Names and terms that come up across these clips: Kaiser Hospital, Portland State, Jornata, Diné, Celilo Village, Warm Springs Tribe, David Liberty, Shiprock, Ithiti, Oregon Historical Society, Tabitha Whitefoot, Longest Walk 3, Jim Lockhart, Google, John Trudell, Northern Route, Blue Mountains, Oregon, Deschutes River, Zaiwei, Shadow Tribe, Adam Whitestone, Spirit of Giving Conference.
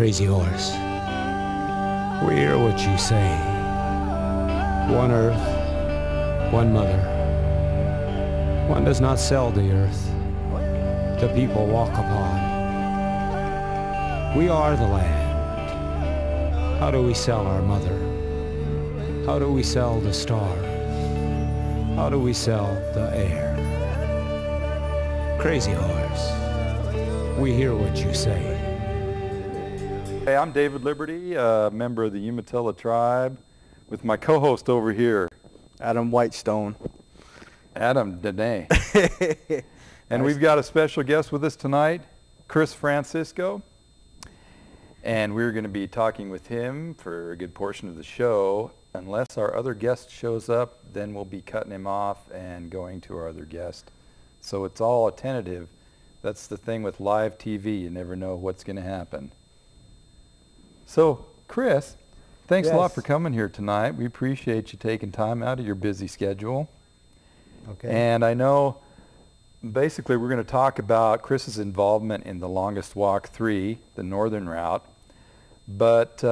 Crazy Horse, we hear what you say. One earth, one mother. One does not sell the earth. The people walk upon. We are the land. How do we sell our mother? How do we sell the stars? How do we sell the air? Crazy Horse, we hear what you say. Hey, I'm David Liberty, a member of the Umatilla Tribe, with my co-host over here, Adam Whitestone. Adam Diné. And nice. We've got a special guest with us tonight, Chris Francisco. And we're going to be talking with him for a good portion of the show. Unless our other guest shows up, then we'll be cutting him off and going to our other guest. So it's all a tentative. That's the thing with live TV. You never know what's going to happen. So, Chris, thanks a lot for coming here tonight. We appreciate you taking time out of your busy schedule. Okay. And I know, basically, we're going to talk about Chris's involvement in the Longest Walk 3, the Northern Route. But,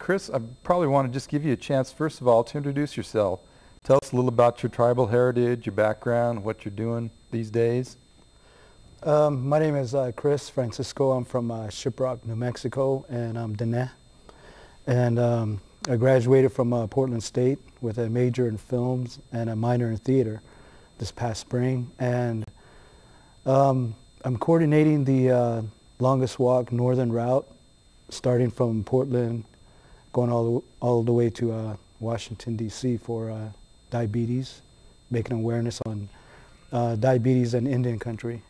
Chris, I probably want to just give you a chance, first of all, to introduce yourself. Tell us a little about your tribal heritage, your background, what you're doing these days. My name is Chris Francisco. I'm from Shiprock, New Mexico, and I'm Diné. And I graduated from Portland State with a major in films and a minor in theater this past spring. And I'm coordinating the Longest Walk Northern Route, starting from Portland, going all the way to Washington, D.C. for diabetes, making awareness on diabetes in Indian country.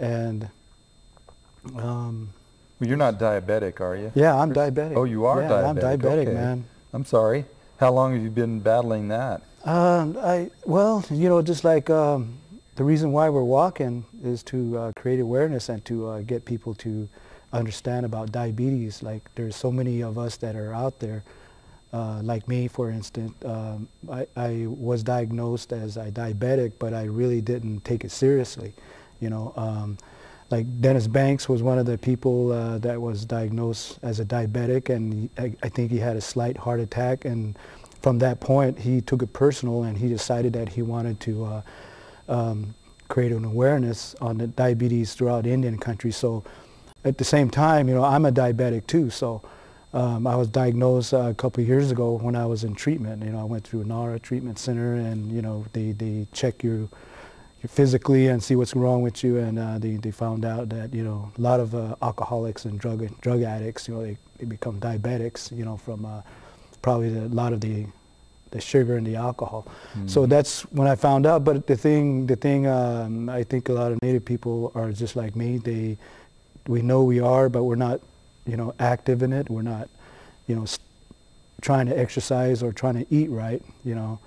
And well, you're not diabetic, are you? Yeah, I'm diabetic. Oh, you are diabetic. I'm diabetic, okay. Man. I'm sorry. How long have you been battling that? Well, you know, just like the reason why we're walking is to create awareness and to get people to understand about diabetes. Like, there's so many of us that are out there, like me, for instance. I was diagnosed as a diabetic, but I really didn't take it seriously. You know, like Dennis Banks was one of the people that was diagnosed as a diabetic, and I think he had a slight heart attack, and from that point he took it personal and he decided that he wanted to create an awareness on the diabetes throughout Indian country. So at the same time, you know, I'm a diabetic too, so I was diagnosed a couple of years ago when I was in treatment. You know, I went through a NARA treatment center, and you know, they check you physically and see what's wrong with you, and they found out that, you know, a lot of alcoholics and drug addicts, you know, they become diabetics, you know, from probably a lot of the sugar and the alcohol. Mm. So that's when I found out. But the thing I think a lot of Native people are just like me. We know we are, but we're not, you know, active in it. We're not, you know, trying to exercise or trying to eat right, you know,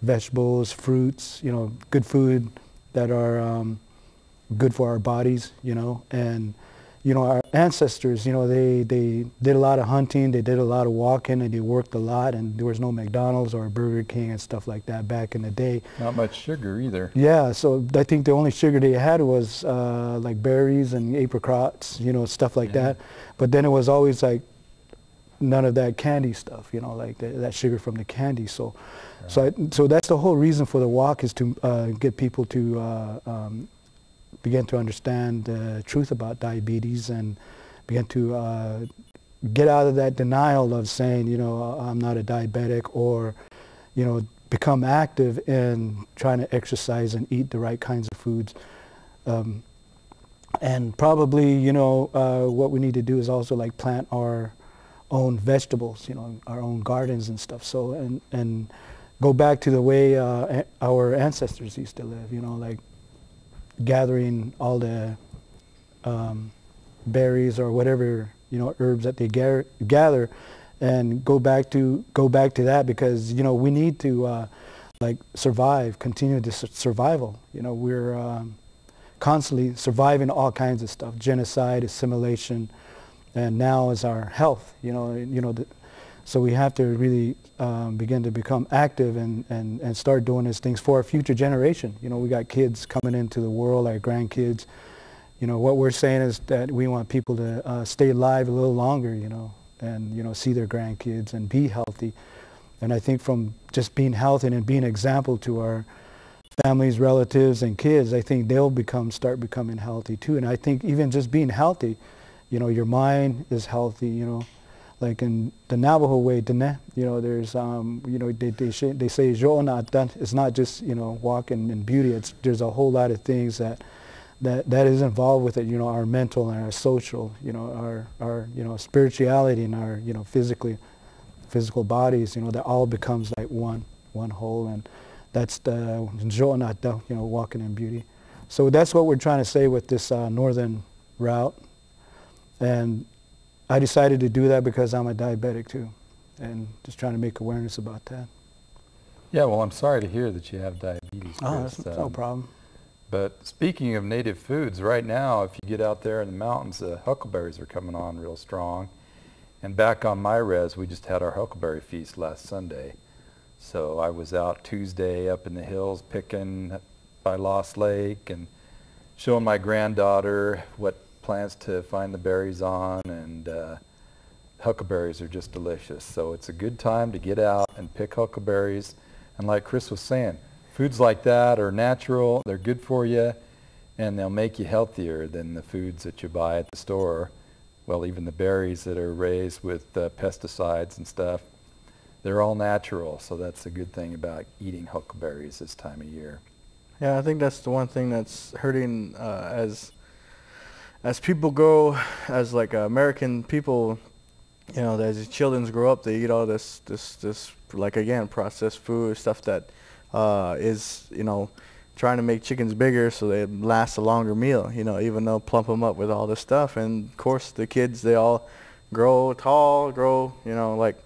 vegetables, fruits, you know, good food that are good for our bodies, you know. And you know, our ancestors, you know, they did a lot of hunting, they did a lot of walking, and they worked a lot, and there was no McDonald's or Burger King and stuff like that back in the day. Not much sugar either. Yeah, so I think the only sugar they had was like berries and apricots, you know, stuff like that. But then it was always like none of that candy stuff, you know, like that sugar from the candy. So so that's the whole reason for the walk, is to get people to begin to understand the truth about diabetes and begin to get out of that denial of saying, you know, I'm not a diabetic, or, you know, become active in trying to exercise and eat the right kinds of foods. And probably, you know, what we need to do is also like plant our own vegetables, you know, our own gardens and stuff. So and go back to the way our ancestors used to live, you know, like gathering all the berries or whatever, you know, herbs that they gather, and go back to that, because, you know, we need to like survive, continue this survival. You know, we're constantly surviving all kinds of stuff, genocide, assimilation, and now is our health. You know, so we have to really begin to become active and start doing these things for our future generation. You know, we got kids coming into the world, our grandkids, you know, what we're saying is that we want people to stay alive a little longer, you know, and, you know, see their grandkids and be healthy. And I think from just being healthy and being an example to our families, relatives, and kids, I think they'll start becoming healthy too. And I think even just being healthy, you know, your mind is healthy, you know, like in the Navajo way, Diné, you know, there's, you know, they say Jornata, it's not just, you know, walking in beauty, it's, there's a whole lot of things that is involved with it, you know, our mental and our social, you know, our you know, spirituality and our, you know, physical bodies, you know, that all becomes like one whole, and that's the Jornata, you know, walking in beauty. So that's what we're trying to say with this Northern Route, and I decided to do that because I'm a diabetic too, and just trying to make awareness about that. Yeah, well, I'm sorry to hear that you have diabetes. Oh, that's no problem. But speaking of native foods, right now, if you get out there in the mountains, the huckleberries are coming on real strong. And back on my res, we just had our huckleberry feast last Sunday. So I was out Tuesday up in the hills picking by Lost Lake and showing my granddaughter what plants to find the berries on, and huckleberries are just delicious. So it's a good time to get out and pick huckleberries. And like Chris was saying, foods like that are natural, they're good for you, and they'll make you healthier than the foods that you buy at the store. Well, even the berries that are raised with pesticides and stuff, they're all natural. So that's the good thing about eating huckleberries this time of year. Yeah, I think that's the one thing that's hurting as people go, as like American people, you know, as children grow up, they eat all this like, again, processed food, stuff that is, you know, trying to make chickens bigger so they last a longer meal, you know, even though plump them up with all this stuff. And of course the kids, they all grow tall, grow, you know, like,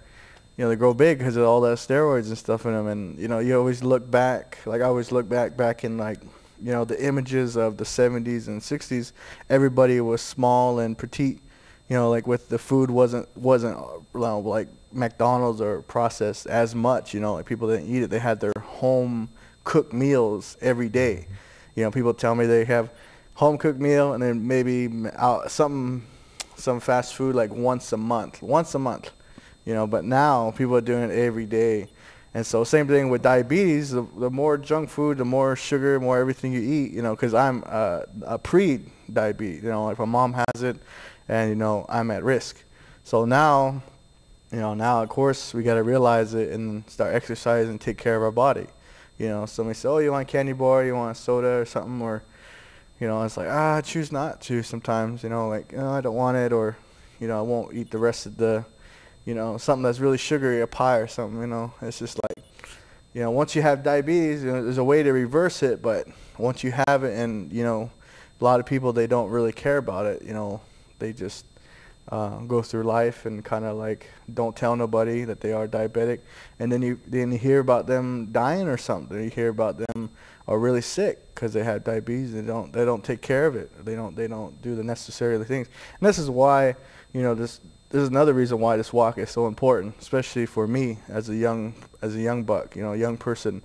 you know, they grow big because of all that steroids and stuff in them. And, you know, you always look back, like I always look back in, like, you know, the images of the 70s and 60s, everybody was small and petite, you know, like with the food wasn't like McDonald's or processed as much, you know, like people didn't eat it. They had their home cooked meals every day. You know, people tell me they have home cooked meal and then maybe out some fast food like once a month, you know, but now people are doing it every day. And so same thing with diabetes, the more junk food, the more sugar, more everything you eat, you know, because I'm a pre-diabetes, you know, like my mom has it, and, you know, I'm at risk. So now, you know, now, of course, we got to realize it and start exercising and take care of our body. You know, somebody says, oh, you want a candy bar, you want a soda or something, or, you know, it's like, ah, I choose not to sometimes, you know, like, oh, I don't want it, or, you know, I won't eat the rest of the, you know, something that's really sugary, a pie or something, you know. It's just like, you know, once you have diabetes, you know, there's a way to reverse it, but once you have it, and, you know, a lot of people, they don't really care about it, you know. They just go through life and kind of like don't tell nobody that they are diabetic. And then you hear about them dying or something. You hear about them are really sick because they have diabetes. They don't take care of it. They don't do the necessary things. And this is why, you know, this is another reason why this walk is so important, especially for me as a young buck, you know, a young person,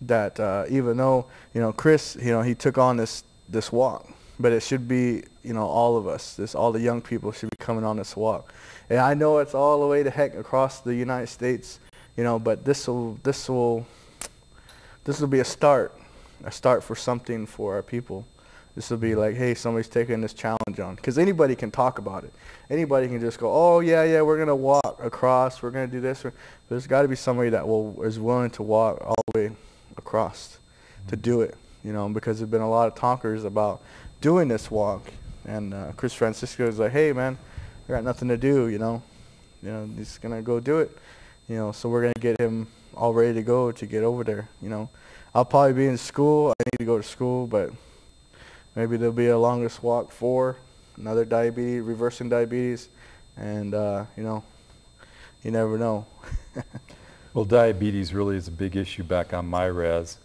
that even though, you know, Chris, you know, he took on this walk, but it should be, you know, all of us, all the young people should be coming on this walk. And I know it's all the way to heck across the United States, you know, but this will be a start for something for our people. This will be like, hey, somebody's taking this challenge on. Because anybody can talk about it. Anybody can just go, oh, yeah, we're going to walk across. We're going to do this. There's got to be somebody that is willing to walk all the way across to do it. You know, because there's been a lot of talkers about doing this walk. And Chris Francisco is like, hey, man, I got nothing to do, you know. You know, he's going to go do it. You know, so we're going to get him all ready to go to get over there, you know. I'll probably be in school. I need to go to school, but... maybe there'll be a Longest Walk 4, another diabetes, reversing diabetes, and, you know, you never know. Well, diabetes really is a big issue back on my res.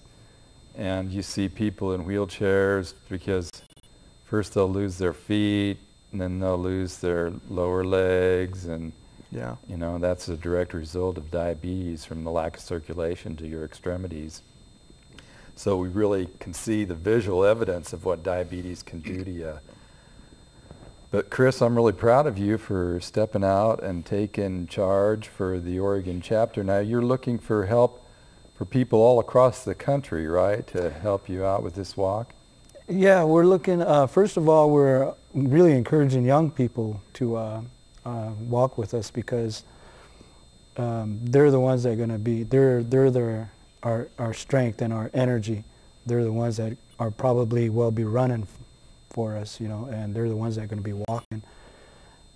And you see people in wheelchairs because first they'll lose their feet, and then they'll lose their lower legs. And, yeah, you know, that's a direct result of diabetes from the lack of circulation to your extremities. So we really can see the visual evidence of what diabetes can do to you. But Chris, I'm really proud of you for stepping out and taking charge for the Oregon chapter. Now you're looking for help for people all across the country, right, to help you out with this walk? Yeah, we're looking, first of all, we're really encouraging young people to walk with us, because they're the ones that are going to be, our strength and our energy. They're the ones that are probably will be running for us, you know, and they're the ones that are going to be walking.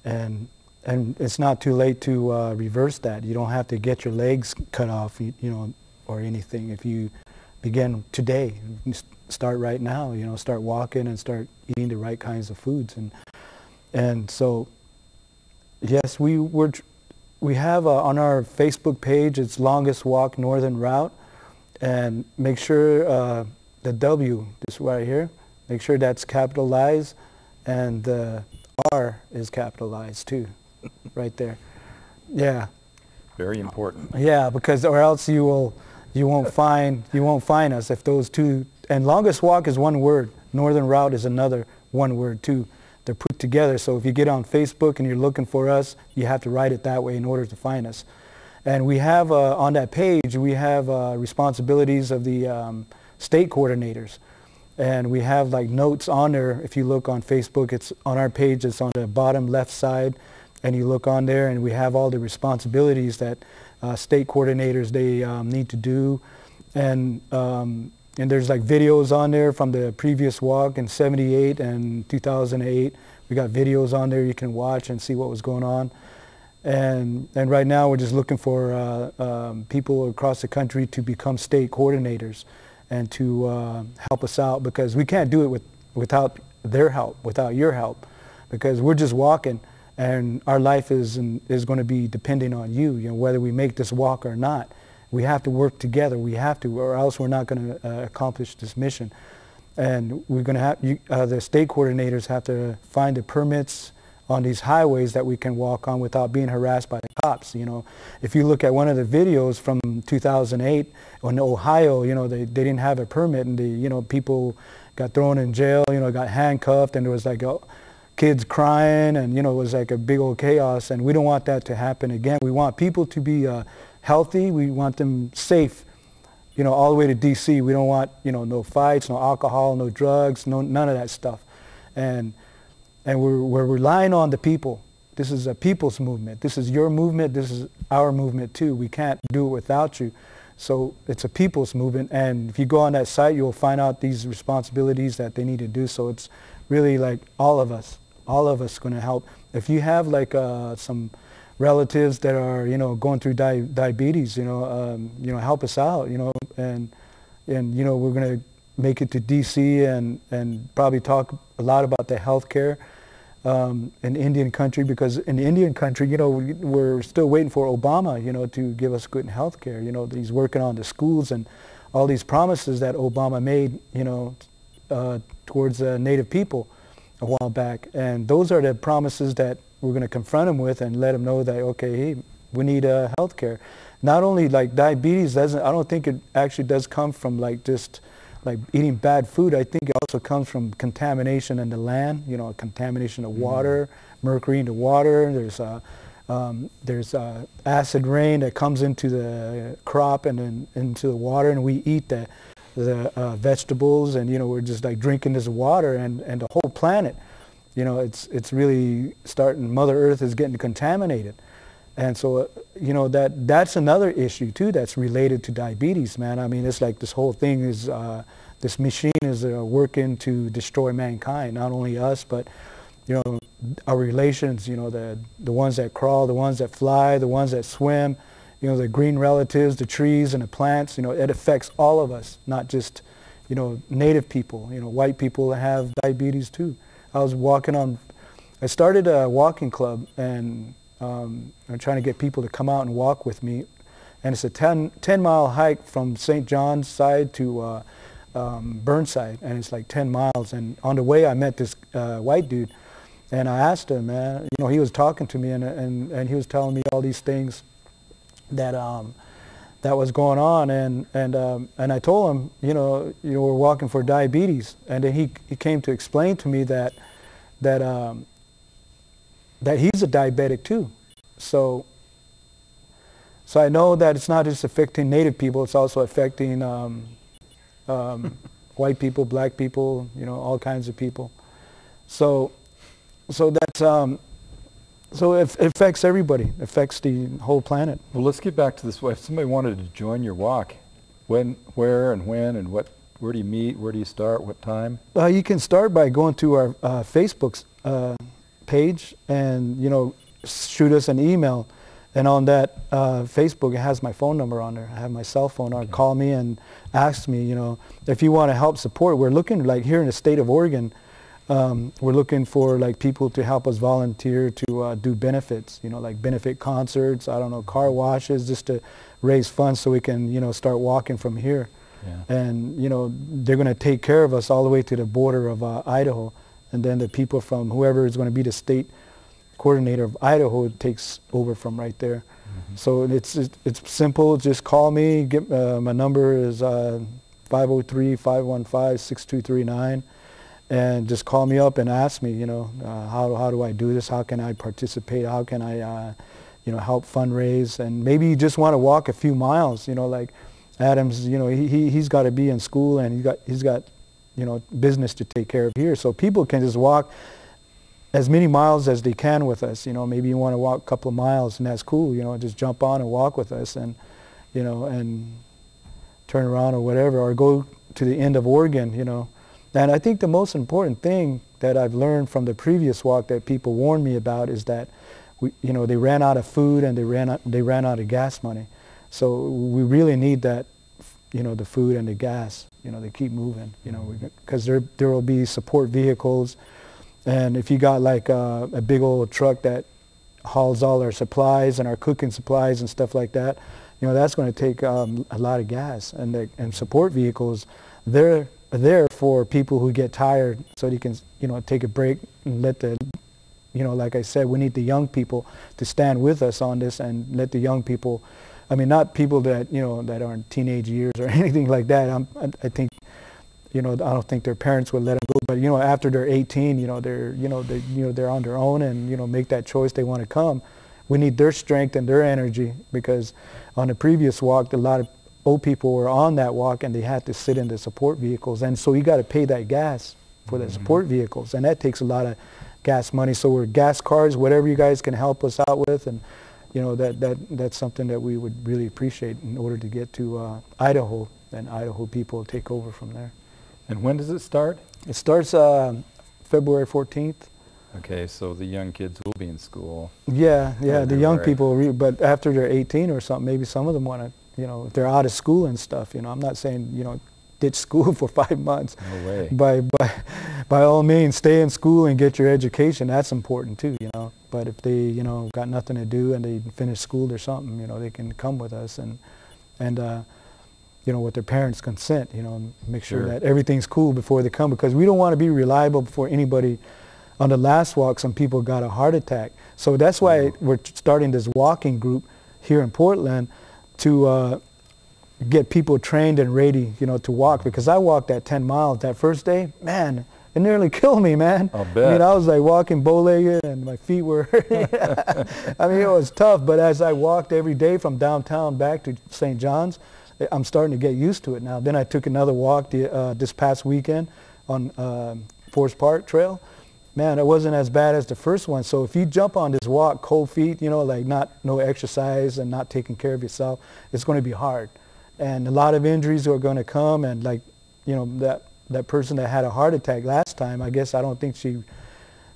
And it's not too late to reverse that. You don't have to get your legs cut off, you know, or anything. If you begin today, start right now, you know, start walking and start eating the right kinds of foods. And so, yes, we have on our Facebook page, it's Longest Walk Northern Route, and make sure the W, this right here, make sure that's capitalized, and the R is capitalized too, right there. Yeah. Very important. Yeah, because or else you won't find us if those two. And Longest Walk is one word. Northern Route is another one word too. They're put together. So if you get on Facebook and you're looking for us, you have to write it that way in order to find us. And we have on that page, we have responsibilities of the state coordinators, and we have like notes on there. If you look on Facebook, it's on our page. It's on the bottom left side, and you look on there, and we have all the responsibilities that state coordinators they need to do, and there's like videos on there from the previous walk in '78 and 2008. We got videos on there you can watch and see what was going on. And right now we're just looking for people across the country to become state coordinators and to help us out, because we can't do it without their help, without your help, because we're just walking and our life is going to be depending on you, you know, whether we make this walk or not. We have to work together, we have to, or else we're not going to accomplish this mission. And we're going to have, the state coordinators have to find the permits on these highways that we can walk on without being harassed by the cops, you know. If you look at one of the videos from 2008 on Ohio, you know, they didn't have a permit, and you know, people got thrown in jail, you know, got handcuffed, and there was like kids crying, and you know, it was like a big old chaos, and we don't want that to happen again. We want people to be healthy, we want them safe, you know, all the way to D.C. We don't want, you know, no fights, no alcohol, no drugs, no, none of that stuff. And we're relying on the people. This is a people's movement. This is your movement. This is our movement too. We can't do it without you. So it's a people's movement. And if you go on that site, you'll find out these responsibilities that they need to do. So it's really like all of us going to help. If you have like some relatives that are, you know, going through diabetes, you know, help us out, you know, and you know, we're going to make it to D.C. and probably talk a lot about the health care in Indian country, because in Indian country, you know, we're still waiting for Obama, you know, to give us good health care. You know, he's working on the schools and all these promises that Obama made, you know, towards Native people a while back. And those are the promises that we're going to confront them with and let them know that, okay, hey, we need health care. Not only like diabetes doesn't, I don't think it actually does come from like just like eating bad food. I think it also comes from contamination in the land, you know, contamination of water, mercury in the water. There's acid rain that comes into the crop and then into the water, and we eat the vegetables, and, you know, we're just like drinking this water, and the whole planet, you know, it's really starting, Mother Earth is getting contaminated. And so, you know, that's another issue too that's related to diabetes, man. I mean, it's like this whole thing is, this machine is working to destroy mankind, not only us, but, you know, our relations, you know, the ones that crawl, the ones that fly, the ones that swim, you know, the green relatives, the trees and the plants, you know, it affects all of us, not just, you know, Native people, you know, white people have diabetes too. I was walking on, I started a walking club, and I'm trying to get people to come out and walk with me, and it's a 10-mile hike from St. John's side to Burnside, and it's like 10 miles, and on the way I met this white dude, and I asked him, man, you know, he was talking to me, and he was telling me all these things that that was going on, and I told him, you know, we're walking for diabetes, and then he came to explain to me that that he's a diabetic too. So I know that it's not just affecting Native people, it's also affecting white people, black people, you know, all kinds of people. So that's, so it affects everybody, it affects the whole planet. Well, let's get back to this. If somebody wanted to join your walk, where and when and where do you meet, where do you start, what time? You can start by going to our Facebook page and, you know, shoot us an email. And on that Facebook, it has my phone number on there. I have my cell phone. Okay. Or call me and ask me, you know, if you want to help support. We're looking, like here in the state of Oregon, we're looking for like people to help us volunteer to do benefits, you know, like benefit concerts, I don't know, car washes, just to raise funds so we can, you know, start walking from here. Yeah. And, you know, they're going to take care of us all the way to the border of Idaho. And then the people from whoever is going to be the state coordinator of Idaho takes over from right there. Mm-hmm. So it's simple. Just call me. Get, my number is 503-515-6239. And just call me up and ask me, you know, how do I do this? How can I participate? How can I, you know, help fundraise? And maybe you just want to walk a few miles, you know, like Adam's, you know, he's got to be in school and he's got, you know, business to take care of here. So people can just walk as many miles as they can with us. You know, maybe you want to walk a couple of miles and that's cool, you know, just jump on and walk with us and, you know, and turn around or whatever, or go to the end of Oregon, you know. And I think the most important thing that I've learned from the previous walk that people warned me about is that, you know, they ran out of food and they ran out of gas money. So we really need that, you know, the food and the gas, you know, they keep moving, you know, because there will be support vehicles. And if you got like a big old truck that hauls all our supplies and our cooking supplies and stuff like that, you know, that's going to take a lot of gas. And support vehicles, they're there for people who get tired so they can, you know, take a break and let the, you know, like I said, we need the young people to stand with us on this and let the young people, I mean, not people that, you know, that are in teenage years or anything like that. I think, you know, I don't think their parents would let them go, but, you know, after they're 18, you know, they're on their own and, you know, make that choice they want to come. We need their strength and their energy, because on the previous walk, a lot of old people were on that walk and they had to sit in the support vehicles, and so you got to pay that gas for the support vehicles, and that takes a lot of gas money. So we're gas cars, whatever you guys can help us out with, and you know that's something that we would really appreciate in order to get to Idaho, and Idaho people take over from there. And when does it start? It starts February 14th. Okay, so the young kids will be in school. Yeah, yeah, the young people, but after they're 18 or something, maybe some of them want to, you know, if they're out of school and stuff, you know, I'm not saying, you know, ditch school for 5 months. No way. By all means, stay in school and get your education. That's important too, you know. But if they, you know, got nothing to do and they finish school or something, you know, they can come with us and you know, with their parents' consent, you know, and make sure that everything's cool before they come, because we don't want to be reliable before anybody. On the last walk, some people got a heart attack. So that's why we're starting this walking group here in Portland, to get people trained and ready, you know, to walk. Because I walked that 10 miles that first day, man, it nearly killed me, man. I'll bet. I mean, I was like walking bow-legged and my feet were, I mean, it was tough. But as I walked every day from downtown back to St. John's, I'm starting to get used to it now. Then I took another walk this past weekend on Forest Park Trail. Man, it wasn't as bad as the first one. So if you jump on this walk, cold feet, you know, like no exercise and not taking care of yourself, it's going to be hard. And a lot of injuries are going to come. And like, you know, that person that had a heart attack last time, I guess I don't think she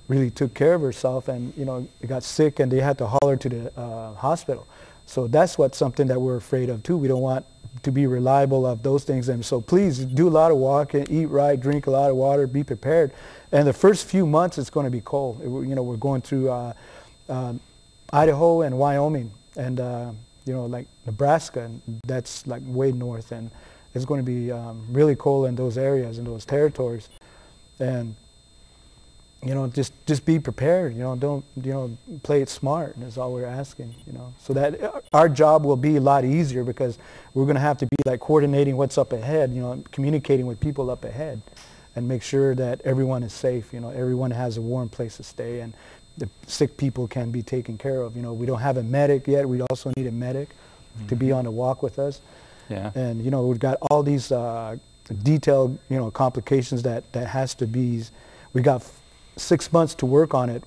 really took care of herself and, you know, got sick and they had to haul her to the hospital. So that's what's something that we're afraid of too. We don't want to be reliable of those things. And so please do a lot of walking, eat right, drink a lot of water, be prepared. And the first few months, it's going to be cold. You know, we're going through Idaho and Wyoming and, you know, like Nebraska, and that's like way north. And it's going to be really cold in those areas, in those territories. And, you know, just be prepared, you know, don't, you know, play it smart, is all we're asking, you know, so that our job will be a lot easier, because we're going to have to be like coordinating what's up ahead, you know, communicating with people up ahead and make sure that everyone is safe, you know, everyone has a warm place to stay and the sick people can be taken care of. You know, we don't have a medic yet. We also need a medic to be on the walk with us. Yeah. And, you know, we've got all these detailed, you know, complications that has to be. We got 6 months to work on it,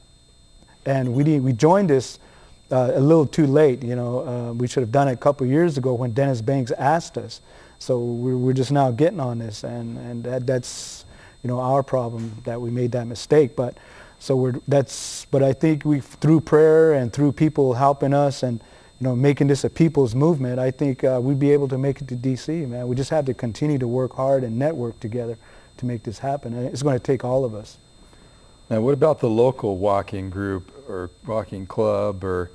and we joined this a little too late. You know, we should have done it a couple years ago when Dennis Banks asked us. So we're just now getting on this, and that's, you know, our problem that we made that mistake. But so but I think through prayer and through people helping us and, you know, making this a people's movement, I think we'd be able to make it to D.C., man. We just have to continue to work hard and network together to make this happen. And it's going to take all of us. Now, what about the local walking group or walking club, or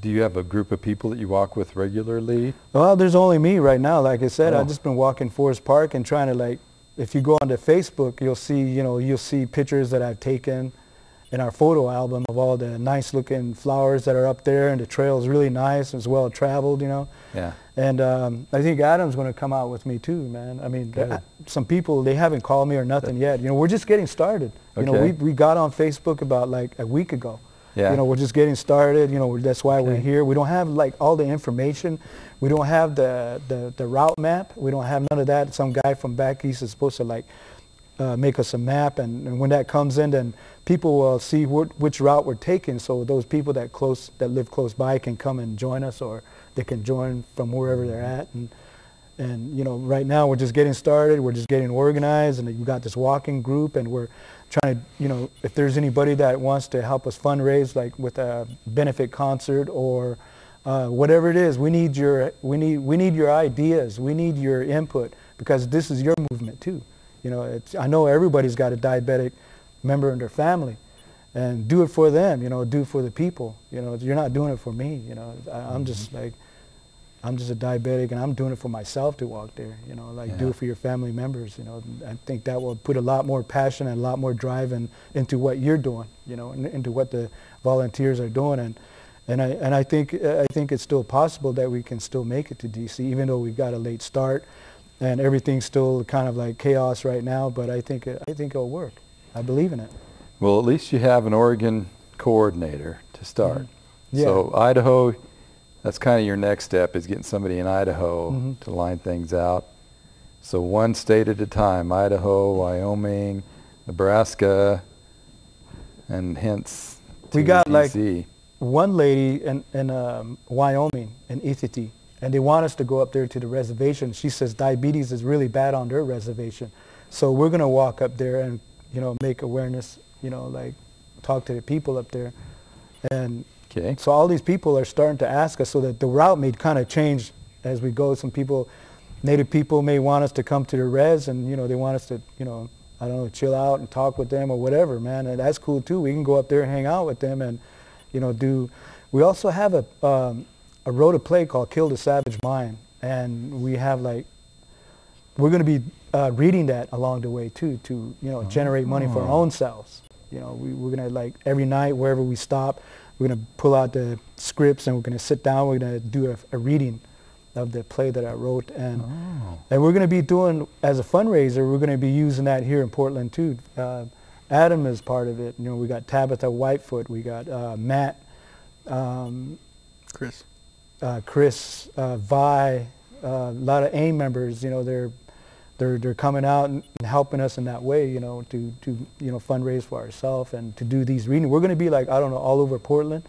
do you have a group of people that you walk with regularly? Well, there's only me right now. Like I said, I've just been walking Forest Park and trying to, like, if you go onto Facebook, you'll see, you know, you'll see pictures that I've taken in our photo album of all the nice looking flowers that are up there, and the trail's really nice. It's well traveled, you know. Yeah. And I think Adam's going to come out with me too, man. I mean, some people, they haven't called me or nothing yet. You know, we're just getting started. Okay. You know, we got on Facebook about like a week ago. Yeah. You know, we're just getting started. You know, that's why we're here. We don't have like all the information. We don't have the route map. We don't have none of that. Some guy from back east is supposed to like make us a map, and when that comes in, then people will see which route we're taking. So those people that live close by can come and join us, or they can join from wherever they're at. And you know, right now we're just getting started. We're just getting organized, and we got this walking group, and we're trying to, you know, if there's anybody that wants to help us fundraise, like with a benefit concert or whatever it is, we need your ideas, we need your input, because this is your movement too. You know, I know everybody's got a diabetic member in their family, and do it for them. You know, do it for the people. You know, you're not doing it for me. You know, I'm just a diabetic, and I'm doing it for myself to walk there, you know, like do it for your family members, you know. I think that will put a lot more passion and a lot more drive into what you're doing, you know, and into what the volunteers are doing. And I think it's still possible that we can still make it to D.C., even though we've got a late start and everything's still kind of like chaos right now. But I think it'll work. I believe in it. Well, at least you have an Oregon coordinator to start. Yeah. So Idaho, that's kind of your next step, is getting somebody in Idaho to line things out. So one state at a time: Idaho, Wyoming, Nebraska, and hence we got DC. Like one lady in Wyoming, in Ithiti, and they want us to go up there to the reservation. She says diabetes is really bad on their reservation, so we're going to walk up there and, you know, make awareness, you know, like talk to the people up there. And so all these people are starting to ask us, so that the route may kind of change as we go. Some people, native people, may want us to come to the res, and, you know, they want us to, you know, I don't know, chill out and talk with them or whatever, man. And that's cool too. We can go up there and hang out with them, and, you know, we also have a role to play called Kill the Savage Mind. And we have like, we're going to be reading that along the way too, to, you know, generate money for our own selves. You know, we're going to, like, every night wherever we stop, we're going to pull out the scripts, and we're going to sit down. We're going to do a reading of the play that I wrote. And we're going to be doing, as a fundraiser, we're going to be using that here in Portland too. Adam is part of it. You know, we got Tabitha Whitefoot. We got Matt. Chris. Chris, Vi, a lot of AIM members. You know, they're coming out and helping us in that way, you know, to you know, fundraise for ourselves and to do these readings. We're going to be, like, I don't know, all over Portland,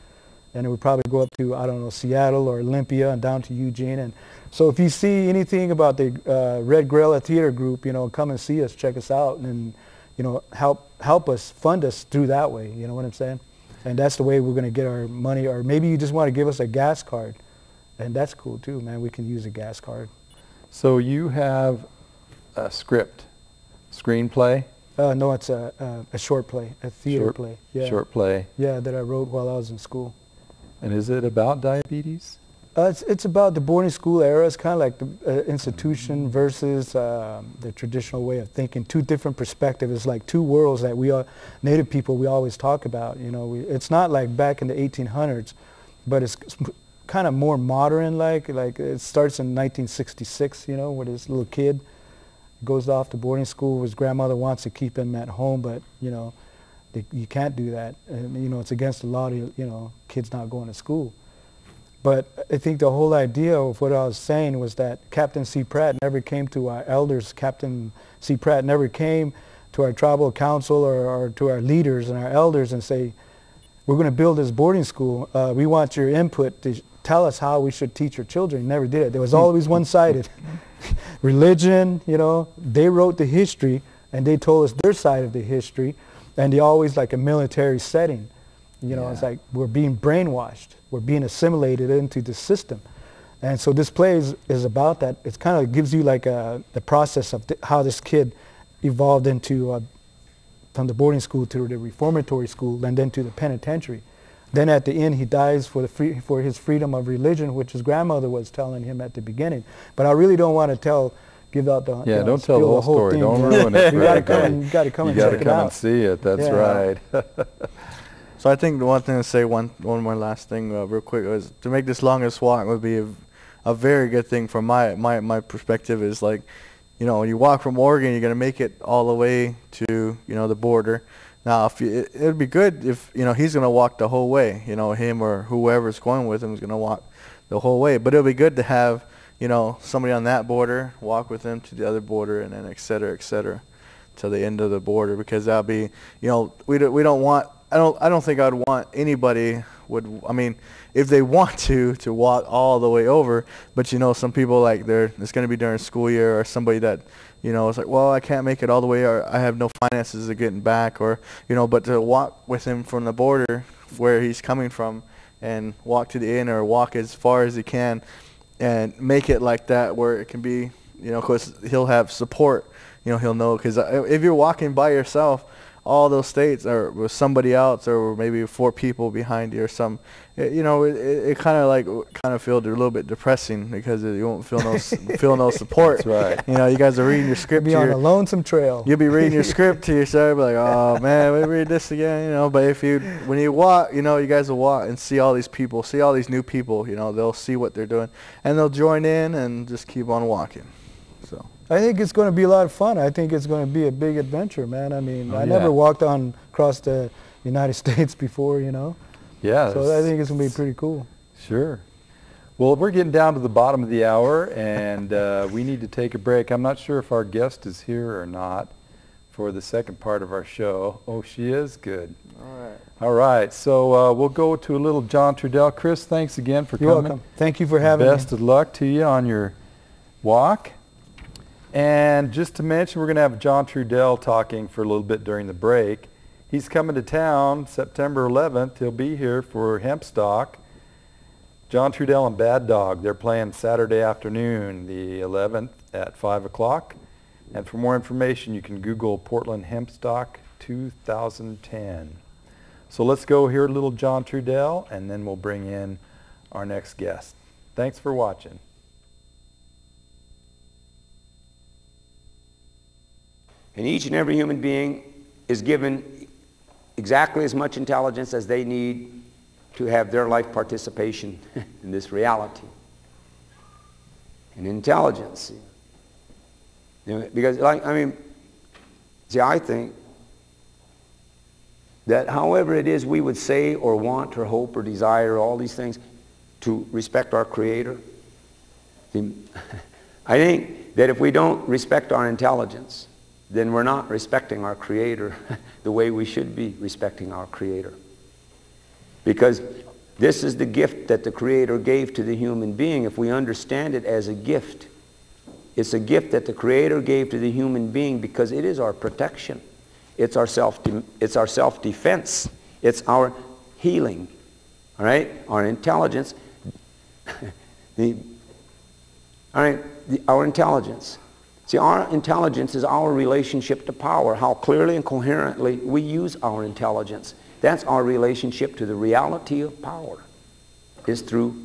and we'll probably go up to, I don't know, Seattle or Olympia and down to Eugene. And so if you see anything about the Red Guerrilla Theater Group, you know, come and see us, check us out, and, you know, help us, fund us through that way, you know what I'm saying? And that's the way we're going to get our money. Or maybe you just want to give us a gas card, and that's cool too, man. We can use a gas card. So you have a script, screenplay? No, it's a short play, a theater play. Yeah. Short play. Yeah, that I wrote while I was in school. And is it about diabetes? It's about the boarding school era. It's kind of like the institution versus the traditional way of thinking. Two different perspectives. It's like two worlds that we are, Native people, we always talk about. You know, it's not like back in the 1800s, but it's kind of more modern. Like it starts in 1966. You know, with this little kid, goes off to boarding school. His grandmother wants to keep him at home, but, you know, You can't do that, and, you know, it's against the law to, you know, kids not going to school. But I think the whole idea of what I was saying was that Captain C. Pratt never came to our elders. Captain C. Pratt never came to our tribal council or to our leaders and our elders and say, we're going to build this boarding school. We want your input to tell us how we should teach your children. He never did it. There was always one-sided. Religion, you know, they wrote the history and they told us their side of the history. And they always like a military setting. You know, yeah. It's like we're being brainwashed. We're being assimilated into the system. And so this play is about that. It kind of gives you like the process of how this kid evolved into from the boarding school to the reformatory school and then to the penitentiary. Then at the end, he dies for, for his freedom of religion, which his grandmother was telling him at the beginning. But I really don't want to give out the yeah. You know, don't tell the whole story. Thing. Don't ruin it. You got to come and see it. That's yeah. Right. So I think the one thing to say, one more last thing, real quick, is to make this longest walk would be a very good thing from my perspective. Is like, you know, when you walk from Oregon, you're gonna make it all the way to, you know, the border. Now, if you, it'd be good if, you know, he's gonna walk the whole way. You know, him or whoever's going with him is gonna walk the whole way. But it'll be good to have, you know, somebody on that border walk with them to the other border, and then et cetera, to the end of the border, because that'll be, you know, we don't want. I don't think I'd want anybody would. I mean, if they want to walk all the way over, but you know, some people like it's going to be during school year, or somebody that, you know, it's like, well, I can't make it all the way, or I have no finances of getting back, or, you know, but to walk with him from the border where he's coming from, and walk to the end, or walk as far as he can. And make it like that where it can be, you know, because he'll have support. You know, he'll know, because if you're walking by yourself, all those states are with somebody else, or maybe 4 people behind you or something. You know, it kind of feels a little bit depressing, because you won't feel no feel no support. That's right. You know, you guys are reading your script. You'll be on a lonesome trail. You'll be reading your script to yourself, be like, oh man, we read this again. You know, but if you when you walk, you know, you guys will walk and see all these people, see all these new people. You know, they'll see what they're doing, and they'll join in and just keep on walking. So. I think it's going to be a lot of fun. I think it's going to be a big adventure, man. I mean, I never walked across the United States before, you know. Yeah. So I think it's going to be pretty cool. Sure. Well, we're getting down to the bottom of the hour, and we need to take a break. I'm not sure if our guest is here or not for the second part of our show. Oh, she is? Good. All right. All right. So we'll go to a little John Trudell. Chris, thanks again for coming. You're welcome. Thank you for having me. Best of luck to you on your walk. And just to mention, we're going to have John Trudell talking for a little bit during the break. He's coming to town September 11th. He'll be here for Hempstock. John Trudell and Bad Dog, they're playing Saturday afternoon, the 11th at 5 o'clock. And for more information, you can Google Portland Hempstock 2010. So let's go hear little John Trudell, and then we'll bring in our next guest. Thanks for watching. And each and every human being is given exactly as much intelligence as they need to have their life participation in this reality. And intelligence. You know, because, like, I mean, see, I think that however it is we would say or want or hope or desire all these things to respect our Creator, I think that if we don't respect our intelligence, then we're not respecting our Creator the way we should be respecting our Creator. Because this is the gift that the Creator gave to the human being. If we understand it as a gift, it's a gift that the Creator gave to the human being, because it is our protection. It's our self-defense. It's our healing, all right? Our intelligence. Our intelligence. See, our intelligence is our relationship to power, how clearly and coherently we use our intelligence. That's our relationship to the reality of power, is through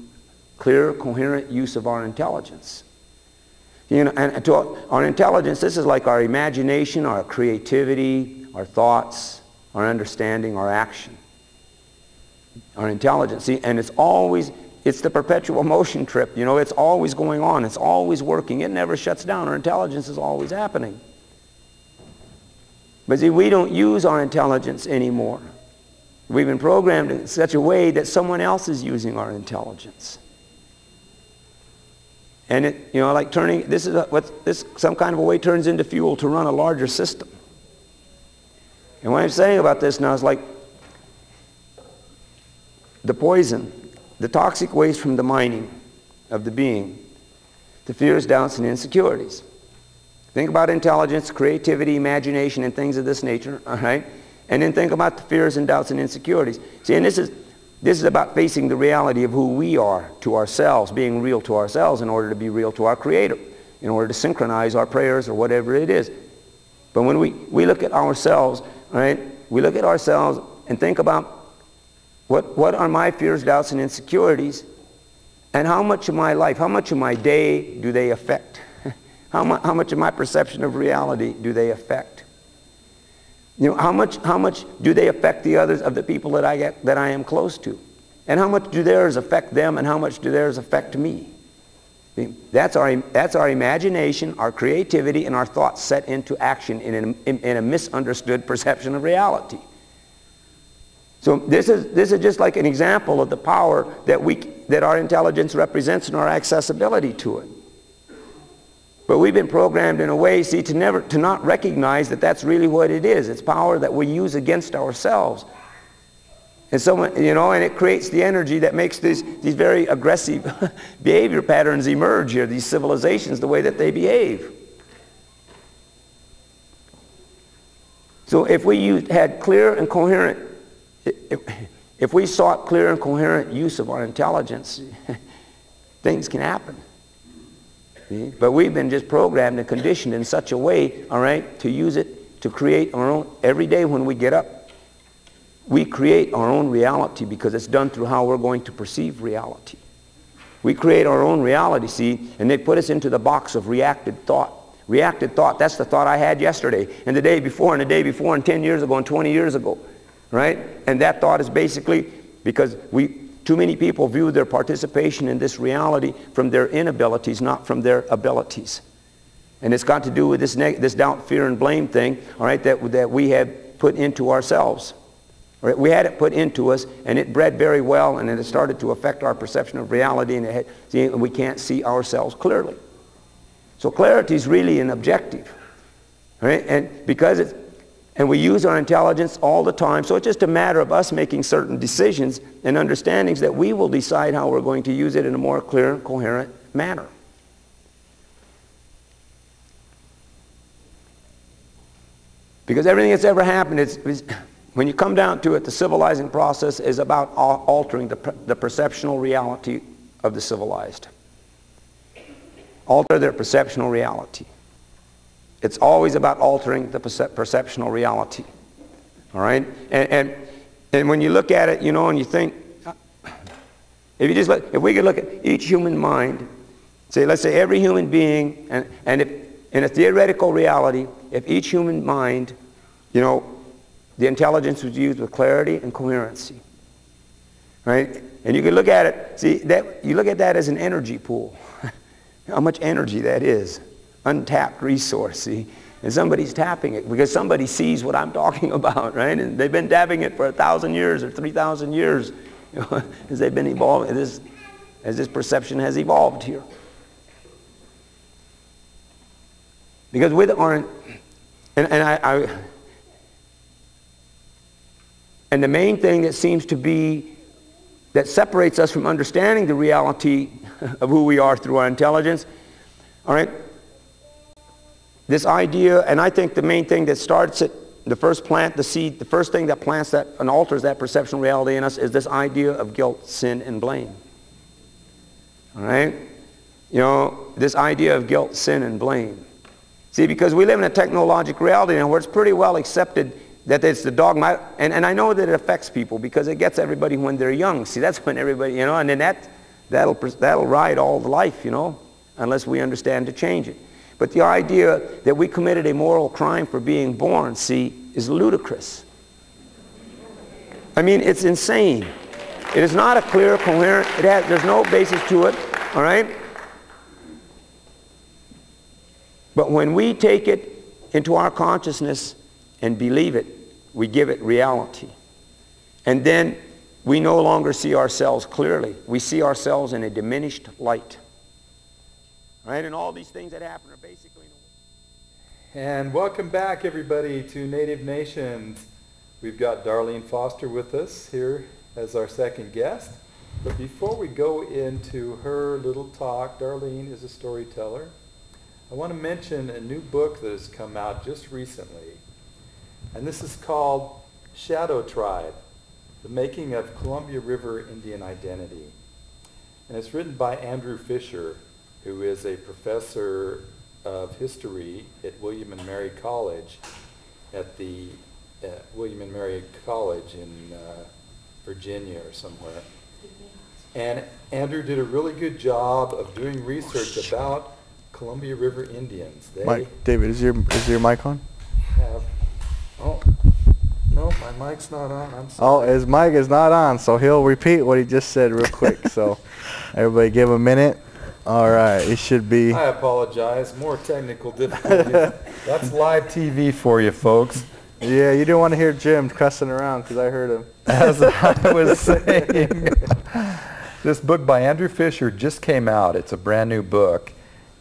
clear, coherent use of our intelligence. You know, and to our intelligence, this is like our imagination, our creativity, our thoughts, our understanding, our action. Our intelligence, see, and it's always... It's the perpetual motion trip, you know, it's always going on, it's always working, it never shuts down, our intelligence is always happening. But see, we don't use our intelligence anymore. We've been programmed in such a way that someone else is using our intelligence. And it, you know, like turning, this is a, what this some kind of a way turns into fuel to run a larger system. And what I'm saying about this now is like the poison, the toxic waste from the mining of the being, the fears, doubts, and insecurities. Think about intelligence, creativity, imagination, and things of this nature, all right? And then think about the fears and doubts and insecurities. See, and this is about facing the reality of who we are to ourselves, being real to ourselves in order to be real to our Creator, in order to synchronize our prayers or whatever it is. But when we look at ourselves, all right, we look at ourselves and think about what are my fears, doubts, and insecurities, and how much of my life, how much of my day do they affect? How much of my perception of reality do they affect? You know, how much do they affect the others of the people that I am close to? And how much do theirs affect them, and how much do theirs affect me? That's our imagination, our creativity, and our thoughts set into action in a misunderstood perception of reality. So this is just like an example of the power that our intelligence represents and our accessibility to it. But we've been programmed in a way, see, to not recognize that that's really what it is. It's power that we use against ourselves. And so, you know, and it creates the energy that makes these very aggressive behavior patterns emerge here, these civilizations, the way that they behave. So if we had clear and coherent, if we sought clear and coherent use of our intelligence, things can happen. But we've been just programmed and conditioned in such a way, all right, to use it to create our own. Every day when we get up, we create our own reality because it's done through how we're going to perceive reality. We create our own reality, see, and they put us into the box of reacted thought. Reacted thought, that's the thought I had yesterday, and the day before, and the day before, and 10 years ago, and 20 years ago, right? And that thought is basically because too many people view their participation in this reality from their inabilities, not from their abilities. And it's got to do with this doubt, fear, and blame thing, all right, that we have put into ourselves. All right, we had it put into us, and it bred very well, and then it started to affect our perception of reality, and we can't see ourselves clearly. So clarity is really an objective, all right? And because it's And we use our intelligence all the time, so it's just a matter of us making certain decisions and understandings that we will decide how we're going to use it in a more clear and coherent manner. Because everything that's ever happened, when you come down to it, the civilizing process is about altering the perceptional reality of the civilized. Alter their perceptional reality. It's always about altering the perceptional reality, all right? And when you look at it, you know, and you think, if we could look at each human mind, say, let's say every human being, and if in a theoretical reality, if each human mind, you know, the intelligence was used with clarity and coherency, right? And you could look at it, see, that you look at that as an energy pool, how much energy that is. Untapped resource, see? And somebody's tapping it because somebody sees what I'm talking about, right? And they've been tapping it for 1,000 years or 3,000 years, you know, as they've been evolving, as this perception has evolved here. Because with our, and the main thing that seems to be that separates us from understanding the reality of who we are through our intelligence, all right? This idea, and I think the main thing that starts it, the first thing that plants that and alters that perceptual reality in us is this idea of guilt, sin, and blame. All right? You know, this idea of guilt, sin, and blame. See, because we live in a technologic reality now where it's pretty well accepted that it's the dogma, and I know that it affects people because it gets everybody when they're young. See, that's when everybody, you know, and then that'll ride all the life, you know, unless we understand to change it. But the idea that we committed a moral crime for being born, see, is ludicrous. I mean, it's insane. It is not a clear, coherent, there's no basis to it, all right? But when we take it into our consciousness and believe it, we give it reality. And then we no longer see ourselves clearly. We see ourselves in a diminished light. Right? And all these things that happen are basically... And welcome back, everybody, to Native Nations. We've got Darlene Foster with us here as our second guest. But before we go into her little talk, Darlene is a storyteller. I want to mention a new book that has come out just recently. And this is called Shadow Tribe, The Making of Columbia River Indian Identity. And it's written by Andrew Fisher, who is a professor of history at William and Mary College in Virginia or somewhere. And Andrew did a really good job of doing research about Columbia River Indians. David, is your mic on? Oh, no, my mic's not on. I'm sorry. Oh, his mic is not on, so he'll repeat what he just said real quick. So everybody give a minute. All right, it should be. I apologize. More technical difficulties. That's live TV for you, folks. Yeah, you didn't want to hear Jim cussing around because I heard him. As I was saying, this book by Andrew Fisher just came out. It's a brand new book,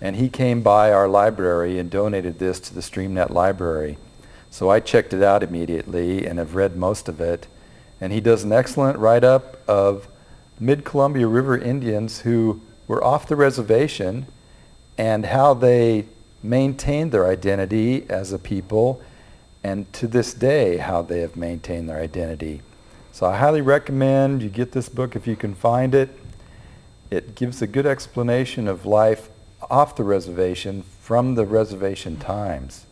and he came by our library and donated this to the StreamNet library. So I checked it out immediately and have read most of it. And he does an excellent write-up of Mid-Columbia River Indians who were off the reservation and how they maintained their identity as a people, and to this day how they have maintained their identity. So I highly recommend you get this book if you can find it. It gives a good explanation of life off the reservation from the reservation times.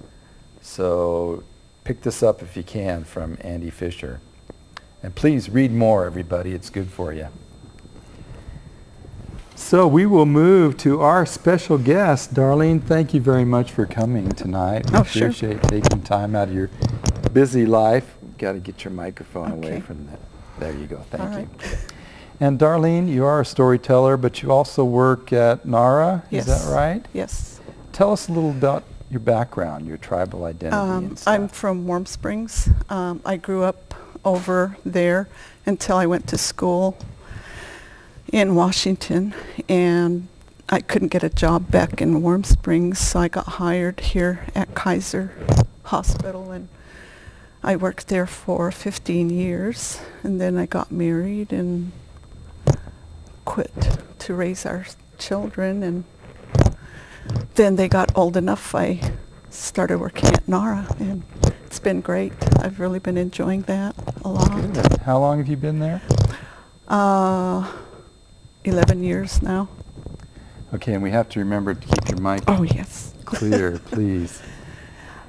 So pick this up if you can from Andy Fisher. And please read more, everybody. It's good for you. So we will move to our special guest. Darlene, thank you very much for coming tonight. We appreciate taking time out of your busy life. Got to get your microphone away from that. There you go. Thank you. Right. And Darlene, you are a storyteller, but you also work at NARA. Yes. Is that right? Yes. Tell us a little about your background, your tribal identity. And stuff. I'm from Warm Springs. I grew up over there until I went to school in Washington, and I couldn't get a job back in Warm Springs, so I got hired here at Kaiser Hospital, and I worked there for 15 years, and then I got married and quit to raise our children, and then they got old enough, I started working at NARA, and it's been great. I've really been enjoying that a lot. Good. How long have you been there? 11 years now. Okay, and we have to remember to keep your mic clear, please.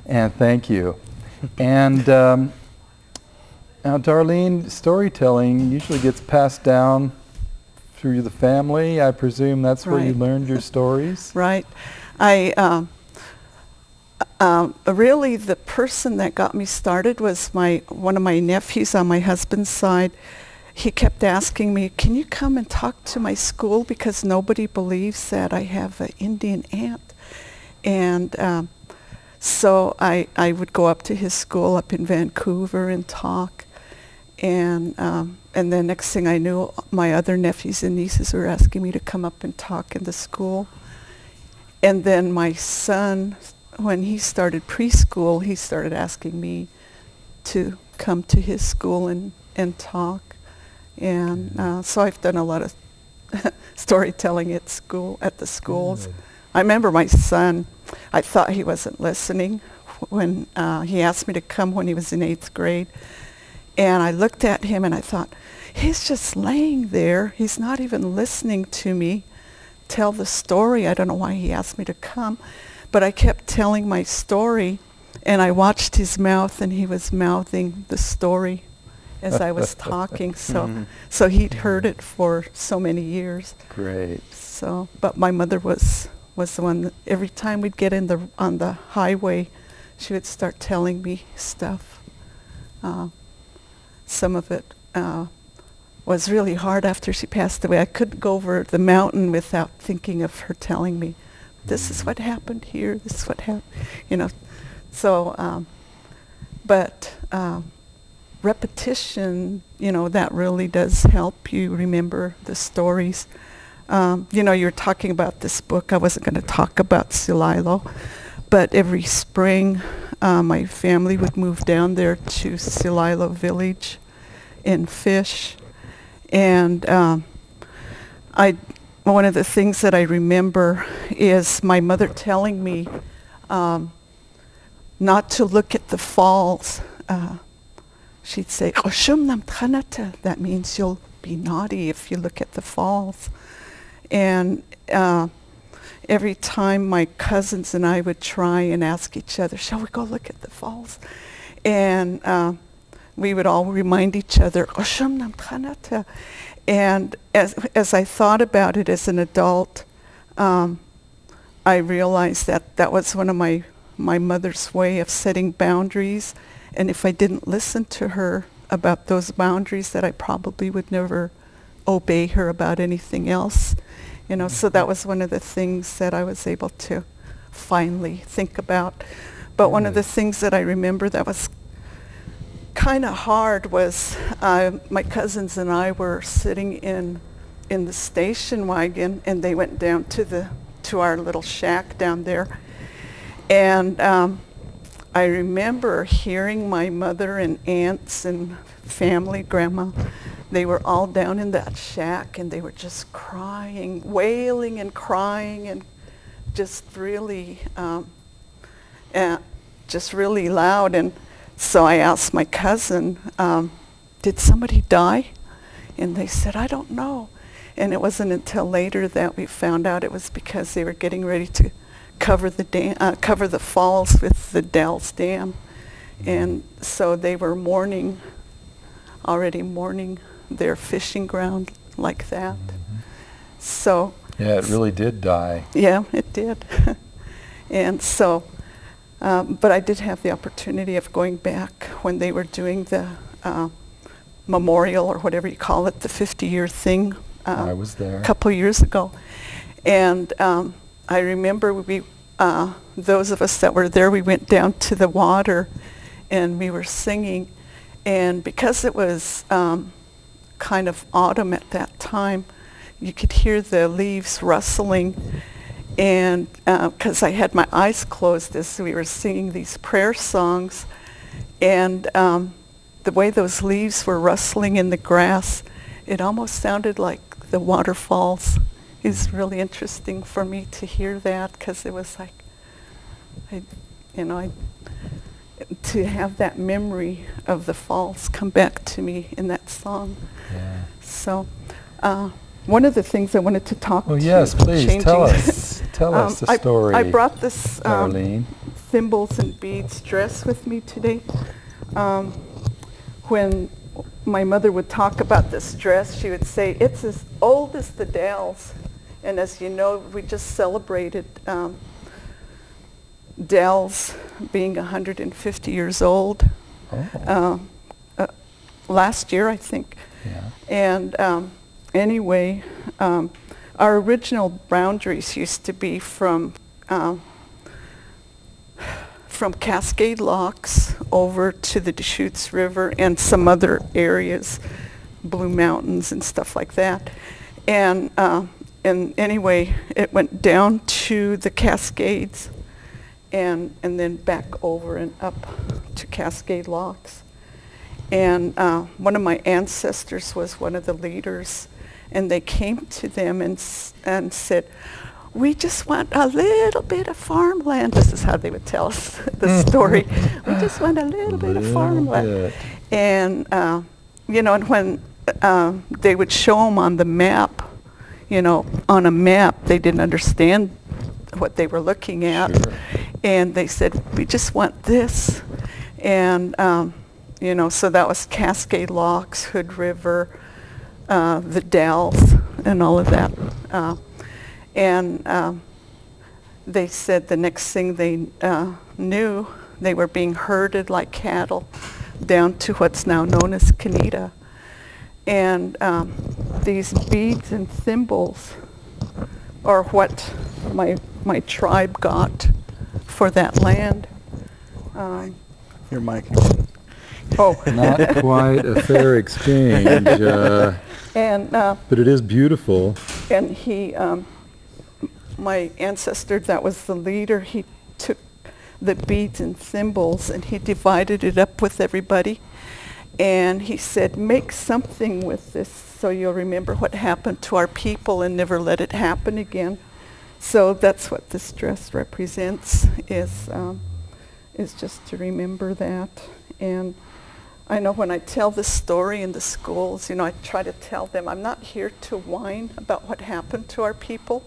And thank you. And now, Darlene, storytelling usually gets passed down through the family. I presume that's where you learned your stories? Right. Really, the person that got me started was one of my nephews on my husband's side. He kept asking me, can you come and talk to my school because nobody believes that I have an Indian aunt. And so I would go up to his school up in Vancouver and talk. And the next thing I knew, my other nephews and nieces were asking me to come up and talk in the school. And then my son, when he started preschool, he started asking me to come to his school and talk. And so I've done a lot of storytelling at school, at the schools. Good. I remember my son, I thought he wasn't listening when he asked me to come when he was in 8th grade. And I looked at him and I thought, he's just laying there. He's not even listening to me tell the story. I don't know why he asked me to come. But I kept telling my story and I watched his mouth and he was mouthing the story as I was talking, so he'd heard it for so many years. Great. So, but my mother was the one that every time we'd get on the highway, she would start telling me stuff. Some of it was really hard after she passed away. I couldn't go over the mountain without thinking of her telling me, this is what happened here, this is what happened, you know. So But repetition, you know, that really does help you remember the stories. You know, you're talking about this book. I wasn't going to talk about Celilo, but every spring my family would move down there to Celilo Village and fish. And one of the things that I remember is my mother telling me not to look at the falls. She'd say, that means you'll be naughty if you look at the falls. And every time my cousins and I would try and ask each other, shall we go look at the falls? And we would all remind each other, and as I thought about it as an adult, I realized that that was one of my mother's way of setting boundaries. And if I didn't listen to her about those boundaries, that I probably would never obey her about anything else. You know, so that was one of the things that I was able to finally think about. But one of the things that I remember that was kind of hard was my cousins and I were sitting in the station wagon, and they went down to our little shack down there. And I remember hearing my mother and aunts and family, grandma, they were all down in that shack, and they were just crying, wailing and crying, and just really loud. And so I asked my cousin, did somebody die? And they said, I don't know. And it wasn't until later that we found out it was because they were getting ready to cover the falls with the Dells Dam. And so they were mourning, already mourning their fishing ground like that. Mm-hmm. So. Yeah, it really did die. Yeah, it did. And so, but I did have the opportunity of going back when they were doing the memorial, or whatever you call it, the 50-year thing. I was there. A couple years ago. And I remember those of us that were there, we went down to the water and we were singing. And because it was kind of autumn at that time, you could hear the leaves rustling. And because I had my eyes closed as we were singing these prayer songs, and the way those leaves were rustling in the grass, it almost sounded like the waterfalls. It's really interesting for me to hear that, because it was like, to have that memory of the falls come back to me in that song. Yeah. So, one of the things I wanted to talk to you. Oh yes, please tell us the story. I brought this thimbles and beads dress with me today. When my mother would talk about this dress, she would say, it's as old as the Dells. And as you know, we just celebrated Dells being 150 years old last year, I think. Yeah. And anyway, our original boundaries used to be from Cascade Locks over to the Deschutes River and some other areas, Blue Mountains and stuff like that. And anyway, it went down to the Cascades, and then back over and up to Cascade Locks. And one of my ancestors was one of the leaders, and they came to them and said, we just want a little bit of farmland. This is how they would tell us the story. We just want a little bit of farmland. And, you know, and when they would show them on the map, you know, on a map, they didn't understand what they were looking at. Sure. And they said, we just want this. And, you know, so that was Cascade Locks, Hood River, the Dells, and all of that. And they said the next thing they knew, they were being herded like cattle down to what's now known as Kaneda. And these beads and thimbles are what my tribe got for that land. Your mic. Oh. Not quite a fair exchange. But it is beautiful. And he, my ancestor that was the leader, he took the beads and thimbles and he divided it up with everybody. And he said, make something with this so you'll remember what happened to our people and never let it happen again. So that's what this dress represents, is just to remember that. And I know when I tell this story in the schools, you know, I try to tell them, I'm not here to whine about what happened to our people.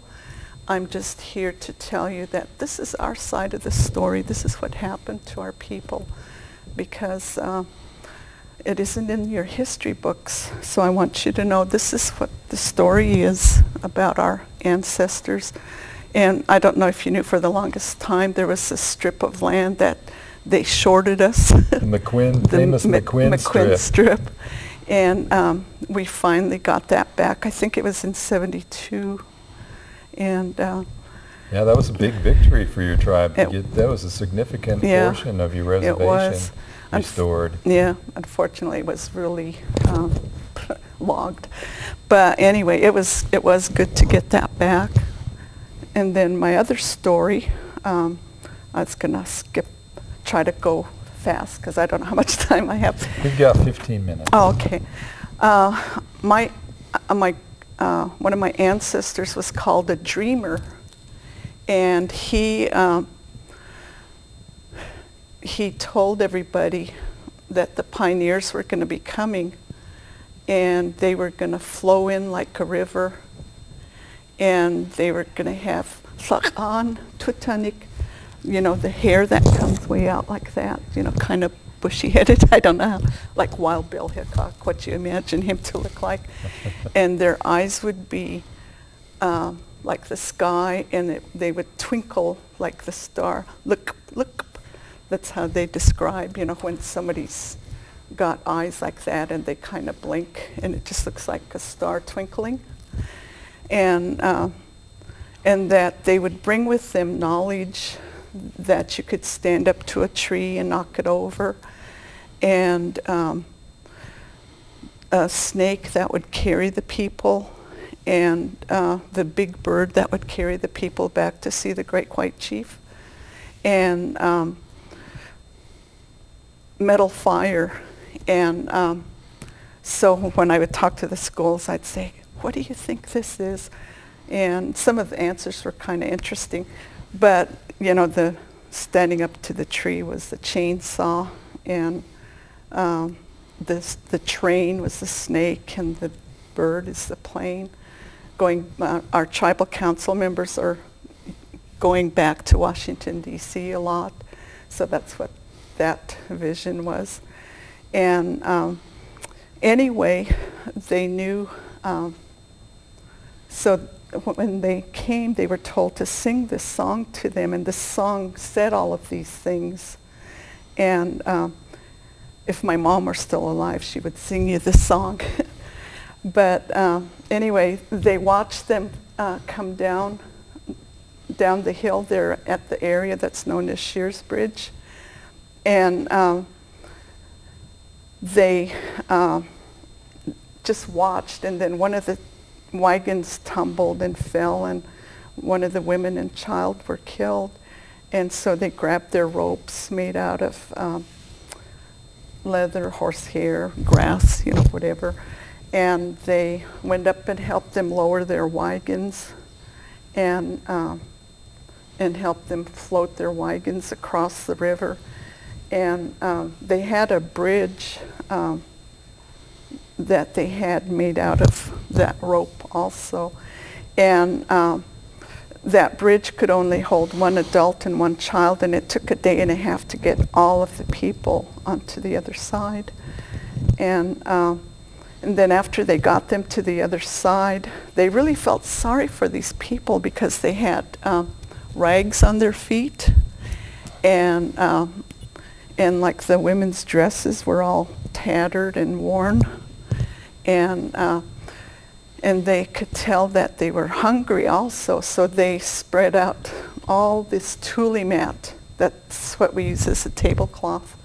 I'm just here to tell you that this is our side of the story. This is what happened to our people, because it isn't in your history books. So I want you to know this is what the story is about our ancestors. And I don't know if you knew, for the longest time, there was a strip of land that they shorted us. The McQuinn, the famous McQuinn strip. And we finally got that back. I think it was in '72. And yeah, that was a big victory for your tribe. That was a significant portion of your reservation restored. Yeah, unfortunately, it was really logged. But anyway, it was good to get that back. And then my other story, I was gonna try to go fast because I don't know how much time I have. We've got 15 minutes. Oh, okay. One of my ancestors was called a dreamer, and he told everybody that the pioneers were going to be coming, and they were going to flow in like a river, and they were going to have on tutanik, you know, the hair that comes way out like that, you know, kind of bushy-headed, I don't know, like Wild Bill Hickok, what you imagine him to look like. And their eyes would be like the sky, and they would twinkle like the star. Look, look. That's how they describe, you know, when somebody's got eyes like that and they kind of blink, and it just looks like a star twinkling. And that they would bring with them knowledge that you could stand up to a tree and knock it over, and a snake that would carry the people, and the big bird that would carry the people back to see the Great White Chief, and metal fire. And so when I would talk to the schools, I'd say, what do you think this is? And some of the answers were kind of interesting, but you know, the standing up to the tree was the chainsaw, and the train was the snake, and the bird is the plane. Our tribal council members are going back to Washington, D.C. a lot, so that's what that vision was. And anyway, they knew, so when they came, they were told to sing this song to them, and the song said all of these things. And if my mom were still alive, she would sing you this song. But anyway, they watched them come down the hill there at the area that's known as Shears Bridge. And they just watched, and then one of the wagons tumbled and fell, and one of the women and child were killed. And so they grabbed their ropes made out of leather, horsehair, grass, you know, whatever, and they went up and helped them lower their wagons, and helped them float their wagons across the river. And they had a bridge that they had made out of that rope also. And that bridge could only hold one adult and one child, and it took a day and a half to get all of the people onto the other side. And then after they got them to the other side, they really felt sorry for these people because they had rags on their feet, and like the women's dresses were all tattered and worn. And they could tell that they were hungry also, so they spread out all this tule mat, that's what we use as a tablecloth,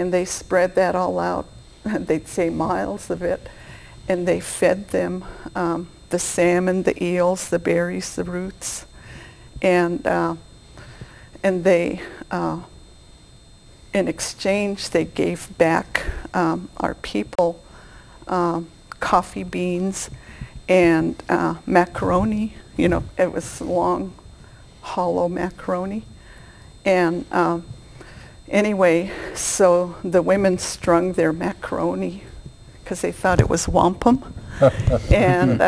and they spread that all out. They'd say miles of it, and they fed them the salmon, the eels, the berries, the roots, and they, in exchange, they gave back our people coffee beans and macaroni. You know, it was long, hollow macaroni, and anyway, so the women strung their macaroni because they thought it was wampum. And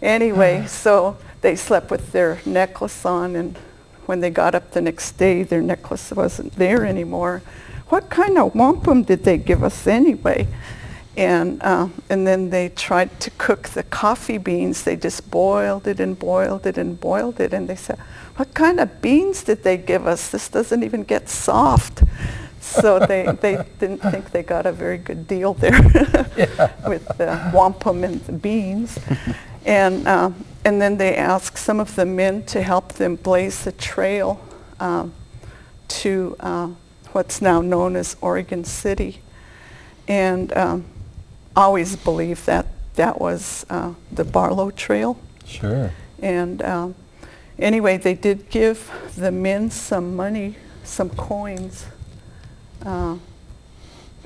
anyway, so they slept with their necklace on, and when they got up the next day, their necklace wasn't there anymore. What kind of wampum did they give us anyway? And then they tried to cook the coffee beans. They just boiled it and boiled it and boiled it. And they said, what kind of beans did they give us? This doesn't even get soft. So they didn't think they got a very good deal there with the wampum and the beans. And then they asked some of the men to help them blaze the trail to what's now known as Oregon City. And always believed that that was the Barlow Trail. Sure. And anyway, they did give the men some money, some coins,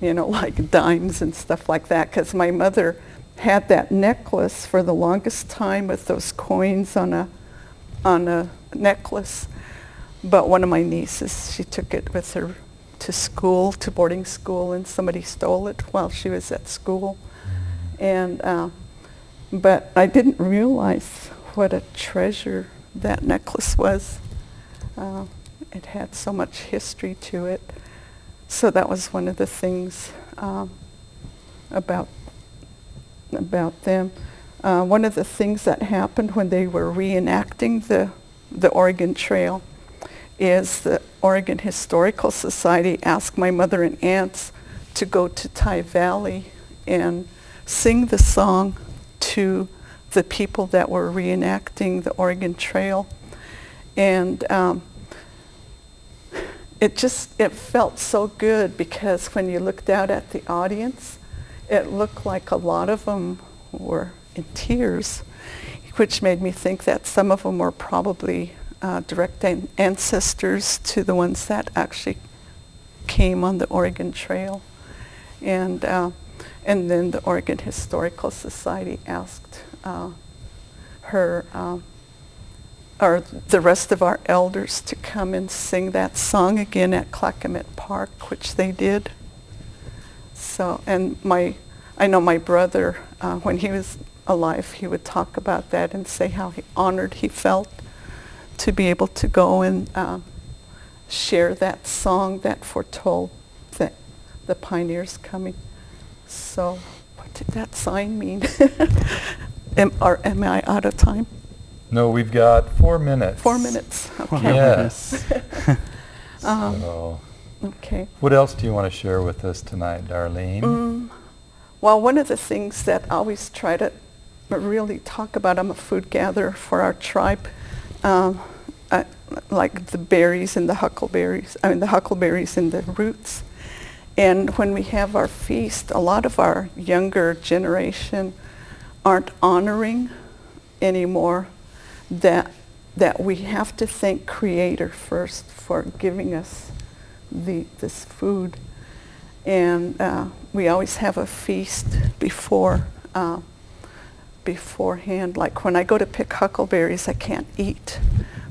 you know, like dimes and stuff like that, because my mother had that necklace for the longest time with those coins on a necklace. But one of my nieces, she took it with her to school, to boarding school, and somebody stole it while she was at school. And but I didn't realize what a treasure that necklace was. It had so much history to it. So that was one of the things about them. One of the things that happened when they were reenacting the Oregon Trail is the Oregon Historical Society asked my mother and aunts to go to Ty Valley and sing the song to the people that were reenacting the Oregon Trail. And it felt so good, because when you looked out at the audience, it looked like a lot of them were in tears, which made me think that some of them were probably direct ancestors to the ones that actually came on the Oregon Trail. And then the Oregon Historical Society asked her, or the rest of our elders, to come and sing that song again at Clackamas Park, which they did. So, and I know my brother, when he was alive, he would talk about that and say how honored he felt to be able to go and share that song that foretold that the pioneers coming. So what did that sign mean? Am I out of time? No, we've got 4 minutes. 4 minutes, okay. Yes. So okay. What else do you want to share with us tonight, Darlene? Well, one of the things that I always try to really talk about, I'm a food gatherer for our tribe, like the berries and the huckleberries, I mean the huckleberries and the roots. And when we have our feast, a lot of our younger generation aren't honoring anymore that we have to thank Creator first for giving us this food. And we always have a feast beforehand. Like when I go to pick huckleberries, I can't eat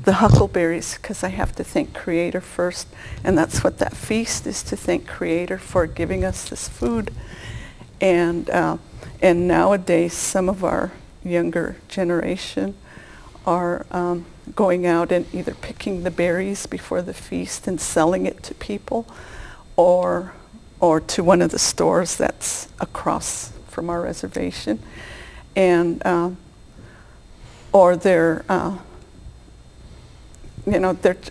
the huckleberries because I have to thank Creator first. And that's what that feast is, to thank Creator for giving us this food. And nowadays, some of our younger generation are going out and either picking the berries before the feast and selling it to people, or to one of the stores that's across from our reservation. And or they're, you know, it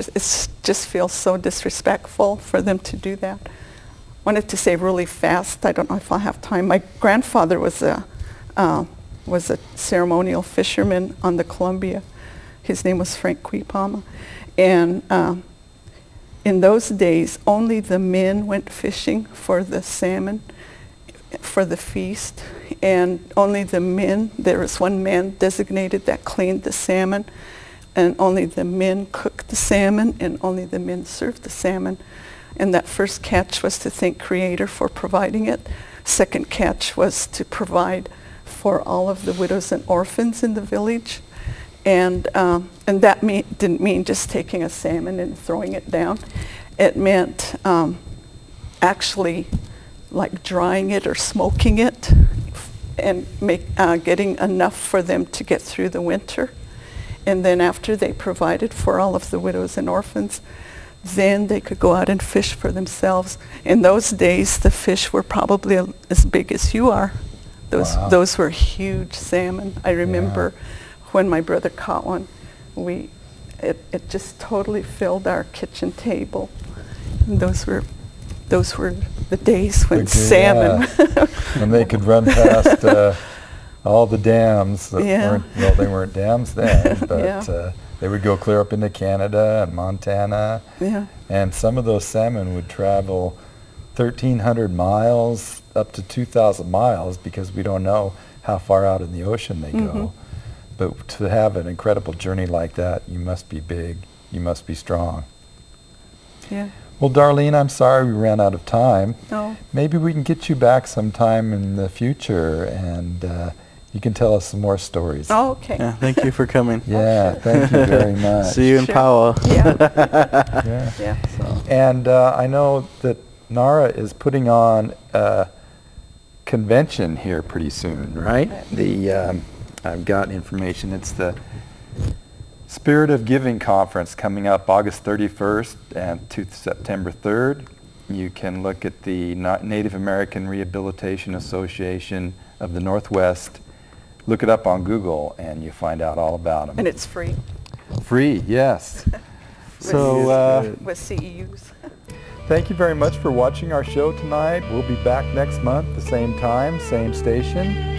just feels so disrespectful for them to do that. Wanted to say really fast, I don't know if I'll have time. My grandfather was a ceremonial fisherman on the Columbia. His name was Frank Quipama, and In those days, only the men went fishing for the salmon, for the feast, and only the men, there was one man designated that cleaned the salmon, and only the men cooked the salmon, and only the men served the salmon. And that first catch was to thank Creator for providing it. Second catch was to provide for all of the widows and orphans in the village. And that didn't mean just taking a salmon and throwing it down. It meant actually like drying it or smoking it and getting enough for them to get through the winter. And then after they provided for all of the widows and orphans, then they could go out and fish for themselves. In those days, the fish were probably as big as you are. Those were huge salmon. I remember when my brother caught one, it just totally filled our kitchen table. And those were the days when salmon. When they could run past all the dams. That weren't, well, they weren't dams then, but. They would go clear up into Canada and Montana, and some of those salmon would travel 1,300 miles up to 2,000 miles because we don't know how far out in the ocean they go. But to have an incredible journey like that, you must be big, you must be strong. Yeah. Well, Darlene, I'm sorry we ran out of time. No. Maybe we can get you back sometime in the future and you can tell us some more stories. Oh, okay. Yeah, thank you for coming. Yeah, thank you very much. See you in Powell. Yeah. So. And I know that NARA is putting on a convention here pretty soon, right? The I've got information. It's the Spirit of Giving Conference coming up August 31st and to September 3rd. You can look at the Native American Rehabilitation Association of the Northwest. Look it up on Google, and you find out all about them. And it's free. Free, yes. So with CEUs. Thank you very much for watching our show tonight. We'll be back next month, the same time, same station.